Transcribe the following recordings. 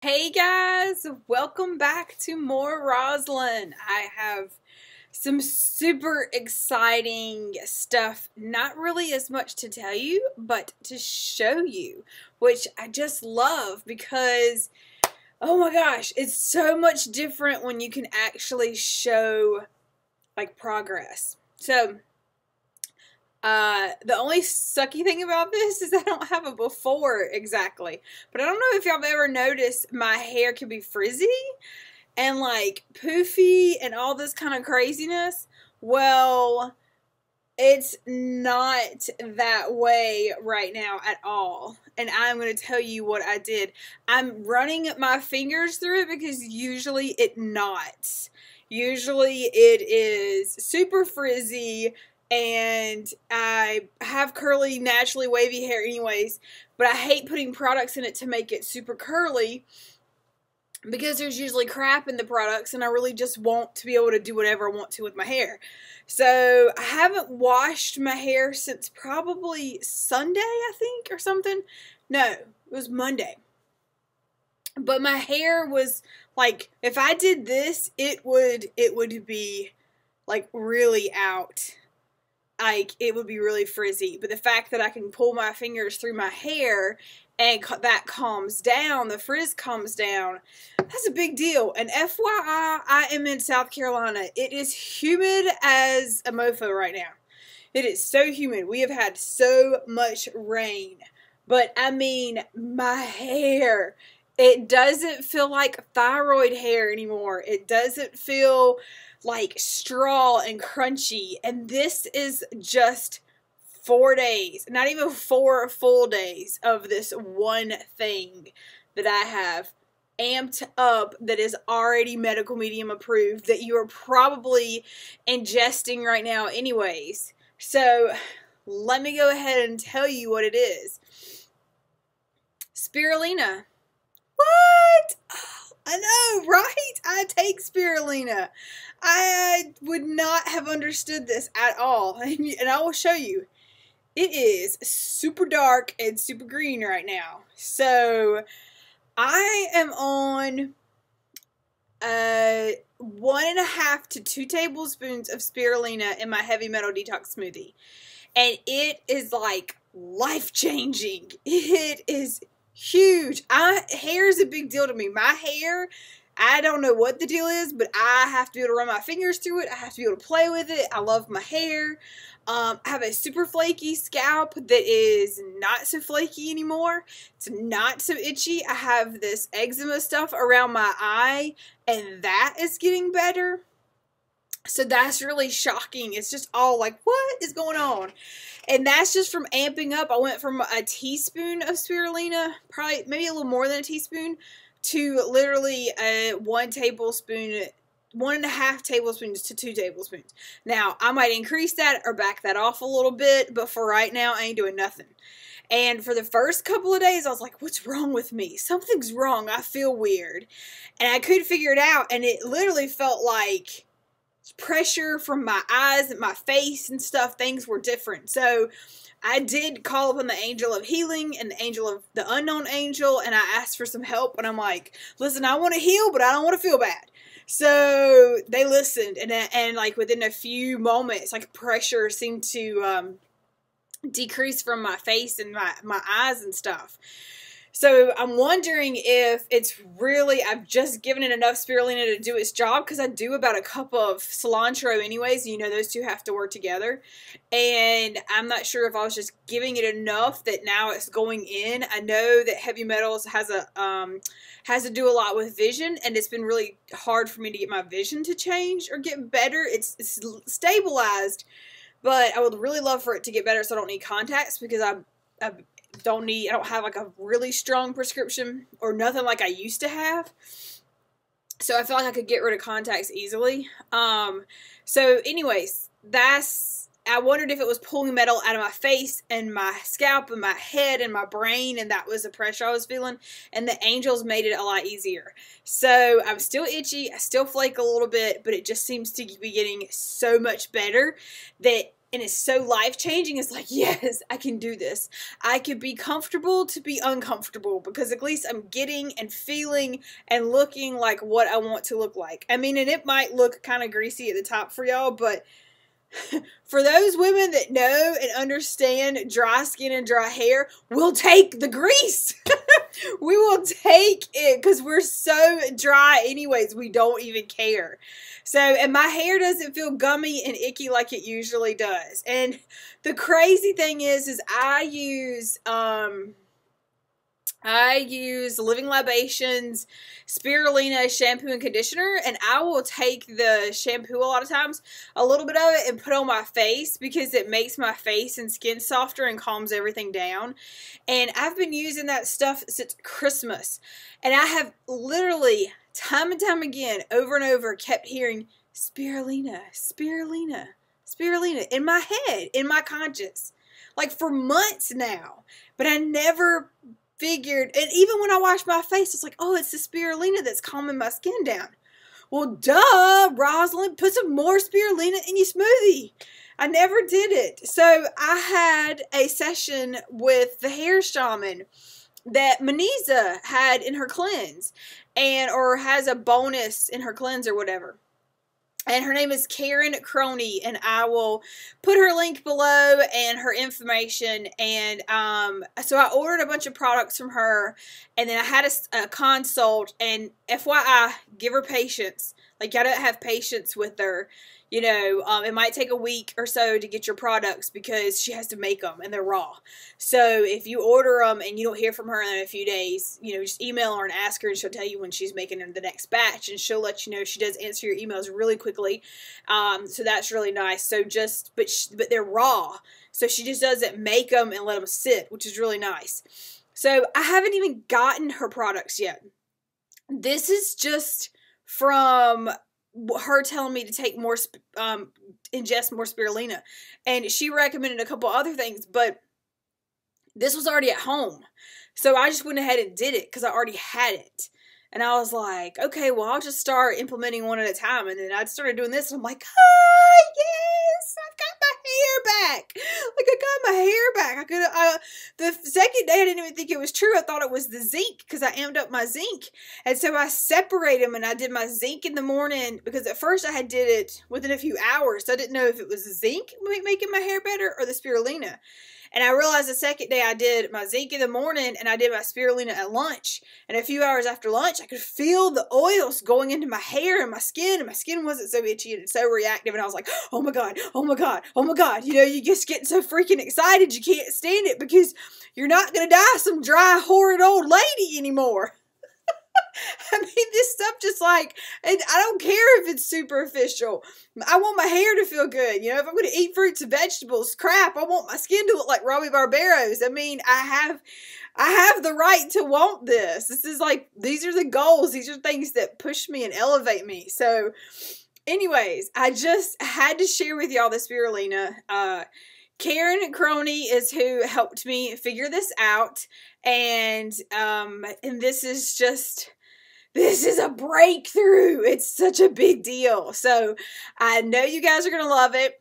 Hey guys, welcome back to More Roslyn. I have some super exciting stuff, not really as much to tell you, but to show you, which I just love because, oh my gosh, it's so much different when you can actually show like progress. So the only sucky thing about this is I don't have a before exactly, but I don't know if y'all have ever noticed my hair can be frizzy and like poofy and all this kind of craziness. Well, it's not that way right now at all, and I'm going to tell you what I did. I'm running my fingers through it because usually it knots. Usually it is super frizzy, and I have curly, naturally wavy hair anyways, but I hate putting products in it to make it super curly because there's usually crap in the products, and I really just want to be able to do whatever I want to with my hair. So I haven't washed my hair since probably Sunday, I think, or something. No, it was Monday. But my hair was like, if I did this, it would be like really out. Like, it would be really frizzy, but the fact that I can pull my fingers through my hair and that calms down, the frizz calms down, that's a big deal. And FYI, I am in South Carolina. It is humid as a mofo right now. It is so humid. We have had so much rain, but I mean, my hair, it doesn't feel like thyroid hair anymore. It doesn't feel like straw and crunchy, and this is just 4 days, not even 4 full days of this one thing that I have amped up that is already Medical Medium approved that you are probably ingesting right now anyways. So let me go ahead and tell you what it is. Spirulina. What? I know, right? I take spirulina. I would not have understood this at all, and I will show you. It is super dark and super green right now. So I am on 1.5 to 2 tablespoons of spirulina in my heavy metal detox smoothie, and it is like life-changing. It is huge. Hair is a big deal to me. My hair, I don't know what the deal is, but I have to be able to run my fingers through it. I have to be able to play with it. I love my hair. I have a super flaky scalp that is not so flaky anymore. It's not so itchy. I have this eczema stuff around my eye, and that is getting better. So that's really shocking. It's just all like, what is going on? And that's just from amping up. I went from a teaspoon of spirulina, probably maybe a little more than a teaspoon, to literally 1 tablespoon, 1.5 tablespoons to 2 tablespoons. Now, I might increase that or back that off a little bit, but for right now, I ain't doing nothing. And for the first couple of days, I was like, what's wrong with me? Something's wrong. I feel weird. And I couldn't figure it out, and it literally felt like pressure from my eyes and my face and stuff. Things were different. So I did call upon the angel of healing and the angel of the unknown angel, and I asked for some help, and I'm like, listen, I want to heal, but I don't want to feel bad. So they listened, and like within a few moments, like pressure seemed to decrease from my face and my eyes and stuff. So I'm wondering if it's really, I've just given it enough spirulina to do its job, because I do about a cup of cilantro anyways. You know, those two have to work together. And I'm not sure if I was just giving it enough that now it's going in. I know that heavy metals has to do a lot with vision, and it's been really hard for me to get my vision to change or get better. It's stabilized, but I would really love for it to get better so I don't need contacts, because I don't have like a really strong prescription or nothing like I used to have. So I feel like I could get rid of contacts easily. So anyways, I wondered if it was pulling metal out of my face and my scalp and my head and my brain, and that was the pressure I was feeling, and the angels made it a lot easier. So I'm still itchy. I still flake a little bit, but it just seems to be getting so much better that and it's so life-changing. It's like, yes, I can do this. I could be comfortable to be uncomfortable because at least I'm getting and feeling and looking like what I want to look like. I mean, and it might look kind of greasy at the top for y'all, but for those women that know and understand dry skin and dry hair, we'll take the grease. We will take it because we're so dry anyways, we don't even care. So, and my hair doesn't feel gummy and icky like it usually does. And the crazy thing is I use, Living Libations Spirulina shampoo and conditioner, and I will take the shampoo a lot of times, a little bit of it, and put on my face because it makes my face and skin softer and calms everything down. And I've been using that stuff since Christmas, and I have literally time and time again, over and over, kept hearing spirulina, spirulina, spirulina in my head, in my conscience, like for months now, but I never figured, and even when I wash my face, it's like, oh, it's the spirulina that's calming my skin down. Well, duh, Roslyn, put some more spirulina in your smoothie. I never did it. So I had a session with the hair shaman that Meniza had in her cleanse, and or has a bonus in her cleanse or whatever. And her name is Karen Croney, and I will put her link below and her information. And so I ordered a bunch of products from her, and then I had a consult. And FYI, give her patience. Like, y'all don't have patience with her. You know, it might take a week or so to get your products because she has to make them, and they're raw. So if you order them and you don't hear from her in a few days, you know, just email her and ask her, and she'll tell you when she's making the next batch, and she'll let you know. She does answer your emails really quickly, so that's really nice. So just, but they're raw, so she just doesn't make them and let them sit, which is really nice. So I haven't even gotten her products yet. This is just from her telling me to take more, ingest more spirulina, and she recommended a couple other things, but this was already at home, so I just went ahead and did it because I already had it. And I was like, okay, well, I'll just start implementing one at a time. And then I started doing this, and I'm like, ah, yes, I've got my hair back. Like, I got my hair back. The second day, I didn't even think it was true. I thought it was the zinc because I amped up my zinc. And so I separated them, and I did my zinc in the morning because at first I had did it within a few hours. So I didn't know if it was the zinc making my hair better or the spirulina. And I realized the second day I did my zinc in the morning, and I did my spirulina at lunch. And a few hours after lunch, I could feel the oils going into my hair and my skin wasn't so itchy and so reactive. And I was like, oh my God, oh my God, oh my God. You know, you just get so freaking excited you can't stand it because you're not going to die some dry, horrid old lady anymore. I mean, this stuff just like, and I don't care if it's superficial. I want my hair to feel good. You know, if I'm going to eat fruits and vegetables, crap, I want my skin to look like Robbie Barbaro's. I mean, I have the right to want this. This is like, these are the goals. These are things that push me and elevate me. So anyways, I just had to share with y'all the spirulina. Karen Croney is who helped me figure this out. And this is just, this is a breakthrough. It's such a big deal. So I know you guys are going to love it.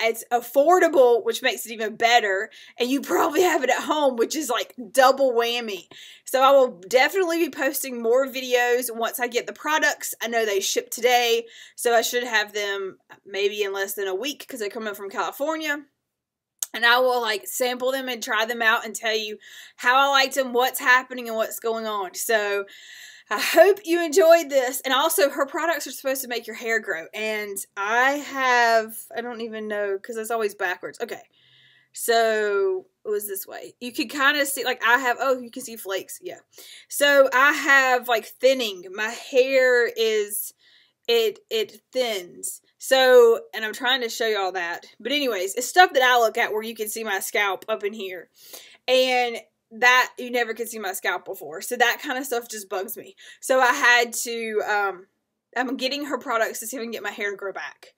It's affordable, which makes it even better. And you probably have it at home, which is like double whammy. So I will definitely be posting more videos once I get the products. I know they ship today, so I should have them maybe in less than a week because they come in from California. And I will like sample them and try them out and tell you how I liked them, what's happening, and what's going on. So I hope you enjoyed this. And also, her products are supposed to make your hair grow. And I don't even know because it's always backwards. Okay. So it was this way. You can kind of see, like you can see flakes. Yeah. So I have like thinning. My hair is, it thins. So, and I'm trying to show you all that. But anyways, it's stuff that I look at where you can see my scalp up in here. And that you never could see my scalp before. So that kind of stuff just bugs me. So I had to, I'm getting her products to see if I can get my hair to grow back.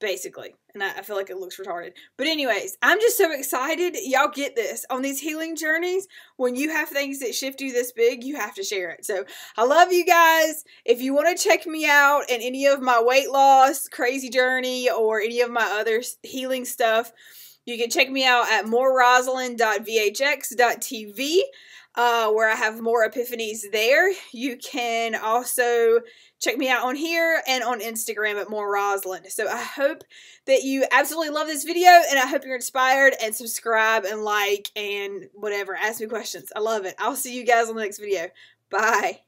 basically. And I feel like it looks retarded. But anyways, I'm just so excited. Y'all get this. On these healing journeys, when you have things that shift you this big, you have to share it. So I love you guys. If you want to check me out in any of my weight loss crazy journey or any of my other healing stuff, you can check me out at moreroslyn.vhx.tv. Where I have more epiphanies there. You can also check me out on here and on Instagram at moreroslyn. So I hope that you absolutely love this video, and I hope you're inspired and subscribe and like and whatever. Ask me questions. I love it. I'll see you guys on the next video. Bye.